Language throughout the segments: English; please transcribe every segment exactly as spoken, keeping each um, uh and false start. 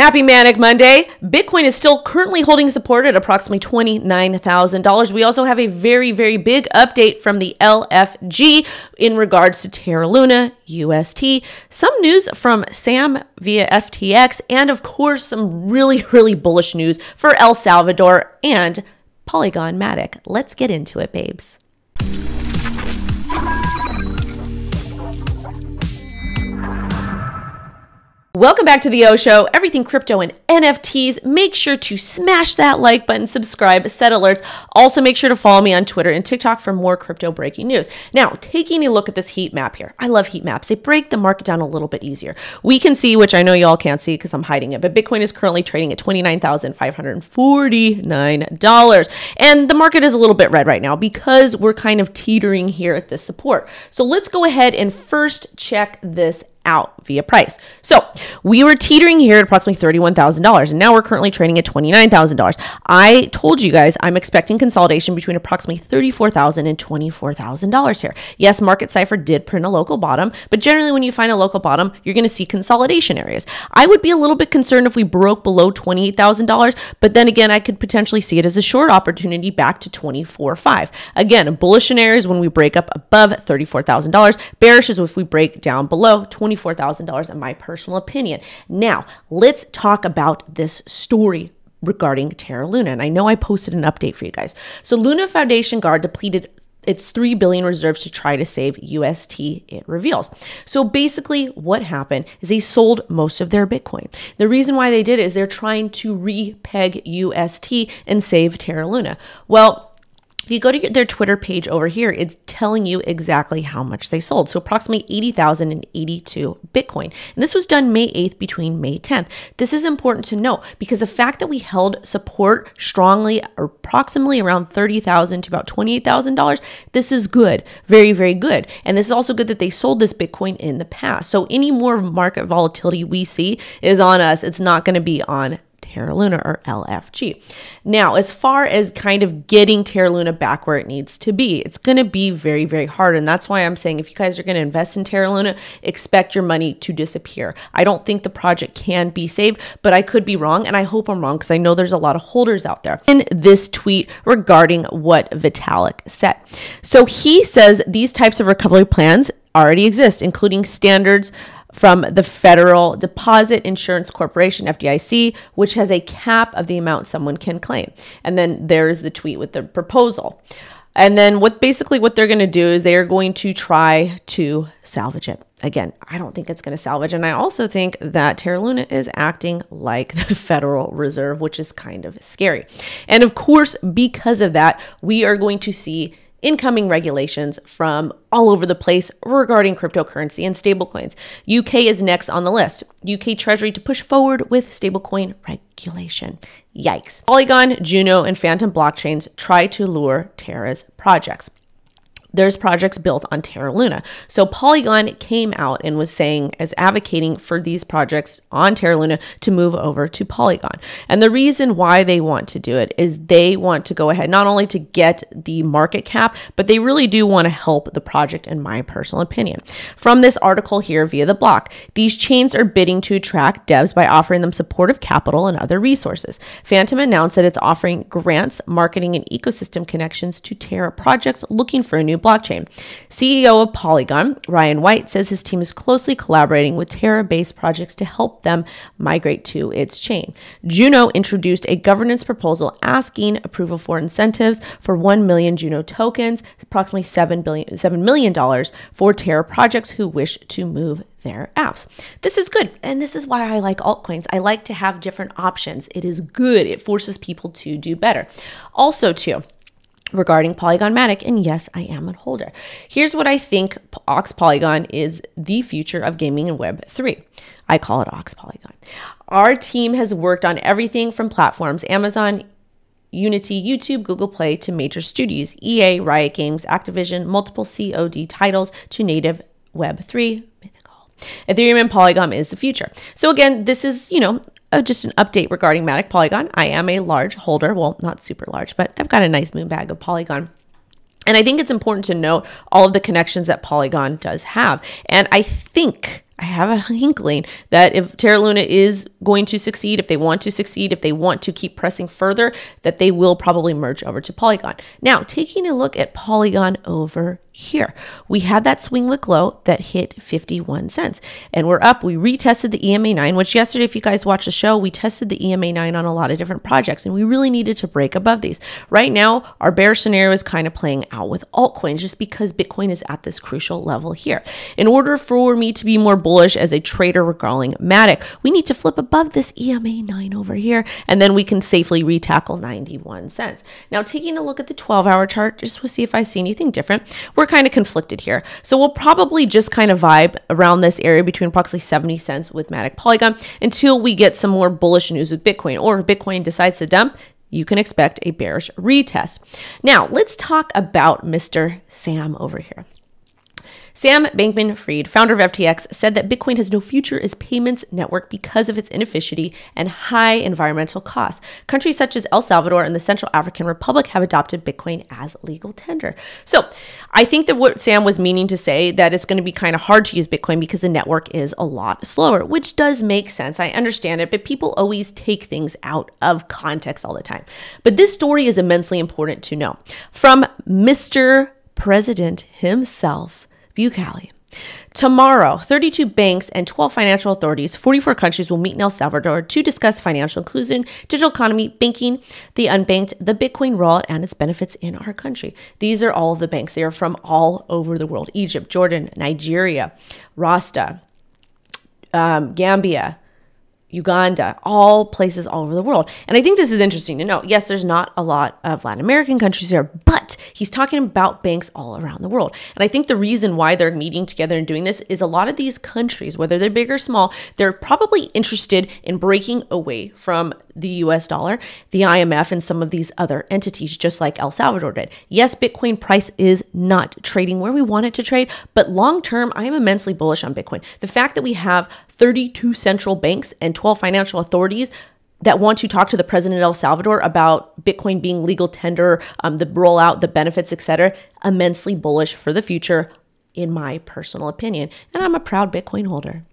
Happy Manic Monday. Bitcoin is still currently holding support at approximately twenty-nine thousand dollars. We also have a very, very big update from the L F G in regards to Terra Luna, U S T, some news from Sam via F T X, and of course, some really, really bullish news for El Salvador and Polygon Matic. Let's get into it, babes. Welcome back to the O Show, everything crypto and N F Ts. Make sure to smash that like button, subscribe, set alerts. Also, make sure to follow me on Twitter and TikTok for more crypto breaking news. Now, taking a look at this heat map here. I love heat maps. They break the market down a little bit easier. We can see, which I know y'all can't see because I'm hiding it, but Bitcoin is currently trading at twenty-nine thousand five hundred forty-nine dollars. And the market is a little bit red right now because we're kind of teetering here at this support. So let's go ahead and first check this out via price. So we were teetering here at approximately thirty-one thousand dollars, and now we're currently trading at twenty-nine thousand dollars. I told you guys I'm expecting consolidation between approximately thirty-four thousand dollars and twenty-four thousand dollars here. Yes, Market Cipher did print a local bottom, but generally when you find a local bottom, you're going to see consolidation areas. I would be a little bit concerned if we broke below twenty-eight thousand dollars, but then again, I could potentially see it as a short opportunity back to twenty-four thousand five hundred dollars. Again, bullish in areas when we break up above thirty-four thousand dollars, bearish is if we break down below twenty-four thousand dollars in my personal opinion. Now, let's talk about this story regarding Terra Luna. And I know I posted an update for you guys. So Luna Foundation Guard depleted its three billion reserves to try to save U S T, it reveals. So basically what happened is they sold most of their Bitcoin. The reason why they did it is they're trying to re-peg U S T and save Terra Luna. Well, if you go to their Twitter page over here, it's telling you exactly how much they sold. So approximately eighty thousand eighty-two Bitcoin. And this was done May eighth between May tenth. This is important to note because the fact that we held support strongly approximately around thirty thousand to about twenty-eight thousand dollars, this is good. Very, very good. And this is also good that they sold this Bitcoin in the past. So any more market volatility we see is on us. It's not going to be on Terra Luna or L F G. Now, as far as kind of getting Terra Luna back where it needs to be, it's going to be very, very hard. And that's why I'm saying if you guys are going to invest in Terra Luna, expect your money to disappear. I don't think the project can be saved, but I could be wrong. And I hope I'm wrong because I know there's a lot of holders out there. In this tweet regarding what Vitalik said. So he says these types of recovery plans already exist, including standards from the Federal Deposit Insurance Corporation, F D I C, which has a cap of the amount someone can claim. And then there's the tweet with the proposal. And then what basically what they're going to do is they are going to try to salvage it. Again, I don't think it's going to salvage. And I also think that Terra Luna is acting like the Federal Reserve, which is kind of scary. And of course, because of that, we are going to see incoming regulations from all over the place regarding cryptocurrency and stablecoins. U K is next on the list. U K Treasury to push forward with stablecoin regulation. Yikes. Polygon, Juno, and Phantom blockchains try to lure Terra's projects. There's projects built on Terra Luna. So Polygon came out and was saying, as advocating for these projects on Terra Luna to move over to Polygon. And the reason why they want to do it is they want to go ahead, not only to get the market cap, but they really do want to help the project in my personal opinion. From this article here via The Block, these chains are bidding to attract devs by offering them supportive capital and other resources. Phantom announced that it's offering grants, marketing, and ecosystem connections to Terra projects looking for a new blockchain. C E O of Polygon, Ryan White, says his team is closely collaborating with Terra-based projects to help them migrate to its chain. Juno introduced a governance proposal asking approval for incentives for one million Juno tokens, approximately seven billion, seven million dollars for Terra projects who wish to move their apps. This is good. And this is why I like altcoins. I like to have different options. It is good. It forces people to do better. Also, too, regarding Polygon Matic, and yes, I am a holder. Here's what I think Ox Polygon is the future of gaming in Web three. I call it Ox Polygon. Our team has worked on everything from platforms, Amazon, Unity, YouTube, Google Play, to major studios, E A, Riot Games, Activision, multiple C O D titles, to native Web three, Mythical. Ethereum and Polygon is the future. So again, this is, you know, Oh, just an update regarding Matic Polygon. I am a large holder. Well, not super large, but I've got a nice moon bag of Polygon. And I think it's important to note all of the connections that Polygon does have. And I think, I have a inkling that if Terra Luna is going to succeed, if they want to succeed, if they want to keep pressing further, that they will probably merge over to Polygon. Now, taking a look at Polygon over here, we had that swing look low that hit fifty-one cents and we're up. We retested the E M A nine, which yesterday, if you guys watched the show, we tested the E M A nine on a lot of different projects and we really needed to break above these. Right now, our bear scenario is kind of playing out with altcoins just because Bitcoin is at this crucial level here. In order for me to be more bullish as a trader regarding Matic, we need to flip above this E M A nine over here and then we can safely retackle ninety-one cents. Now, taking a look at the twelve hour chart, just to see if I see anything different, we're kind of conflicted here. So we'll probably just kind of vibe around this area between approximately seventy cents with Matic Polygon until we get some more bullish news with Bitcoin, or if Bitcoin decides to dump, you can expect a bearish retest. Now let's talk about Mister Sam over here. Sam Bankman Fried, founder of F T X, said that Bitcoin has no future as payments network because of its inefficiency and high environmental costs. Countries such as El Salvador and the Central African Republic have adopted Bitcoin as legal tender. So I think that what Sam was meaning to say, that it's going to be kind of hard to use Bitcoin because the network is a lot slower, which does make sense. I understand it, but people always take things out of context all the time. But this story is immensely important to know from Mister President himself, Ucali. Tomorrow, thirty-two banks and twelve financial authorities, forty-four countries will meet in El Salvador to discuss financial inclusion, digital economy, banking, the unbanked, the Bitcoin rollout, and its benefits in our country. These are all of the banks. They are from all over the world. Egypt, Jordan, Nigeria, Rasta, um, Gambia, Uganda, all places all over the world. And I think this is interesting to know. Yes, there's not a lot of Latin American countries here, but he's talking about banks all around the world. And I think the reason why they're meeting together and doing this is a lot of these countries, whether they're big or small, they're probably interested in breaking away from the U S dollar, the I M F, and some of these other entities, just like El Salvador did. Yes, Bitcoin price is not trading where we want it to trade, but long-term, I am immensely bullish on Bitcoin. The fact that we have thirty-two central banks and twelve financial authorities that want to talk to the president of El Salvador about Bitcoin being legal tender, um, the rollout, the benefits, et cetera, immensely bullish for the future, in my personal opinion. And I'm a proud Bitcoin holder.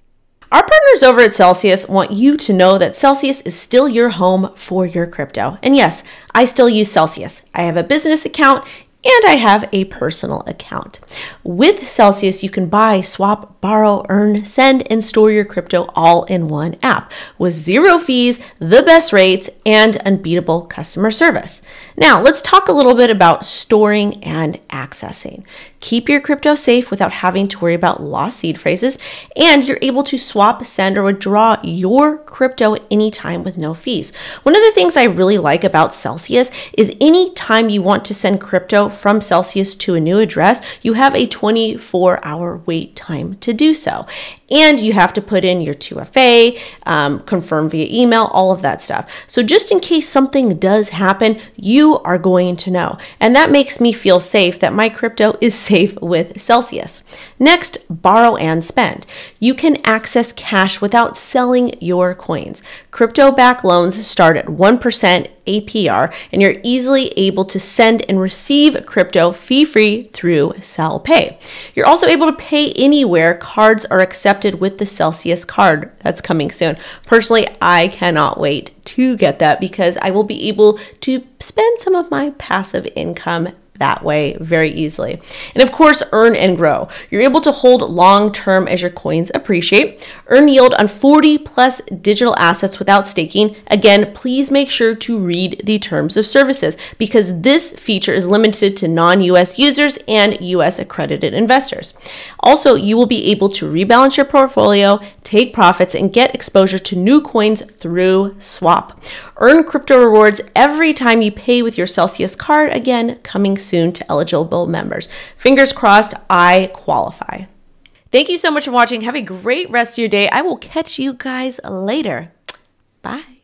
Our partners over at Celsius want you to know that Celsius is still your home for your crypto. And yes, I still use Celsius. I have a business account and I have a personal account. With Celsius, you can buy, swap, borrow, earn, send, and store your crypto all in one app with zero fees, the best rates, and unbeatable customer service. Now, let's talk a little bit about storing and accessing. Keep your crypto safe without having to worry about lost seed phrases, and you're able to swap, send, or withdraw your crypto at any time with no fees. One of the things I really like about Celsius is any time you want to send crypto from Celsius to a new address, you have a twenty-four hour wait time to do so. And you have to put in your two F A, um, confirm via email, all of that stuff. So just in case something does happen, you are going to know. And that makes me feel safe that my crypto is safe with Celsius. Next, borrow and spend. You can access cash without selling your coins. Crypto-backed loans start at one percent A P R, and you're easily able to send and receive crypto fee-free through SellPay. You're also able to pay anywhere. Cards are accepted with the Celsius card. That's coming soon. Personally, I cannot wait to get that because I will be able to spend some of my passive income that way very easily. And of course, earn and grow. You're able to hold long-term as your coins appreciate, earn yield on forty plus digital assets without staking. Again, please make sure to read the terms of services because this feature is limited to non-U S users and U S accredited investors. Also, you will be able to rebalance your portfolio, take profits, and get exposure to new coins through swap. Earn crypto rewards every time you pay with your Celsius card, again, coming soon to eligible members. Fingers crossed, I qualify. Thank you so much for watching. Have a great rest of your day. I will catch you guys later. Bye.